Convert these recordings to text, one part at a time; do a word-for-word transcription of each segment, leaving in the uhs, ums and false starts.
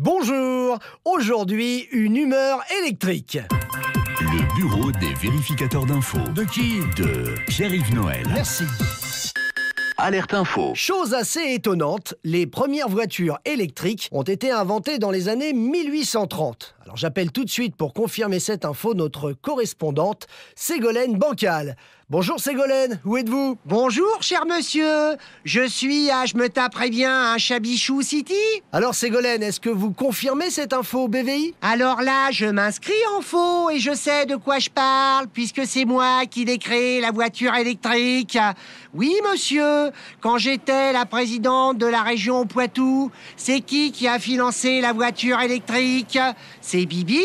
Bonjour, aujourd'hui, une humeur électrique. Le Bureau des Vérificateurs d'Infos. De qui? De Pierre-Yves Noël. Merci. Alerte info. Chose assez étonnante, les premières voitures électriques ont été inventées dans les années mille huit cent trente. Alors j'appelle tout de suite pour confirmer cette info notre correspondante Ségolène Bancal. Bonjour Ségolène, où êtes-vous? Bonjour cher monsieur, je suis à, je me taperai bien, à Chabichou City. Alors Ségolène, est-ce que vous confirmez cette info B V I? Alors là, je m'inscris en faux et je sais de quoi je parle puisque c'est moi qui l'ai créé, la voiture électrique. Oui monsieur, quand j'étais la présidente de la région Poitou, c'est qui qui a financé la voiture électrique? C'est Bibi.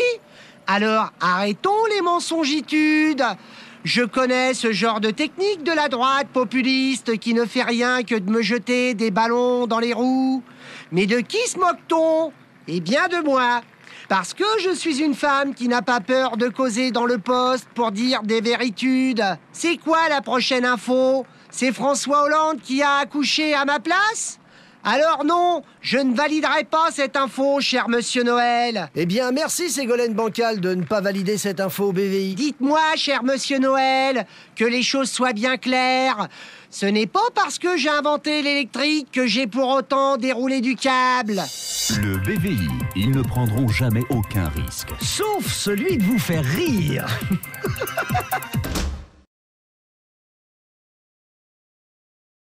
Alors arrêtons les mensongitudes. Je connais ce genre de technique de la droite populiste qui ne fait rien que de me jeter des ballons dans les roues. Mais de qui se moque-t-on? Eh bien de moi. Parce que je suis une femme qui n'a pas peur de causer dans le poste pour dire des véritudes. C'est quoi la prochaine info? C'est François Hollande qui a accouché à ma place? Alors non, je ne validerai pas cette info, cher monsieur Noël. Eh bien, merci Ségolène Bancal de ne pas valider cette info au B V I. Dites-moi, cher monsieur Noël, que les choses soient bien claires. Ce n'est pas parce que j'ai inventé l'électrique que j'ai pour autant déroulé du câble. Le B V I, ils ne prendront jamais aucun risque. Sauf celui de vous faire rire.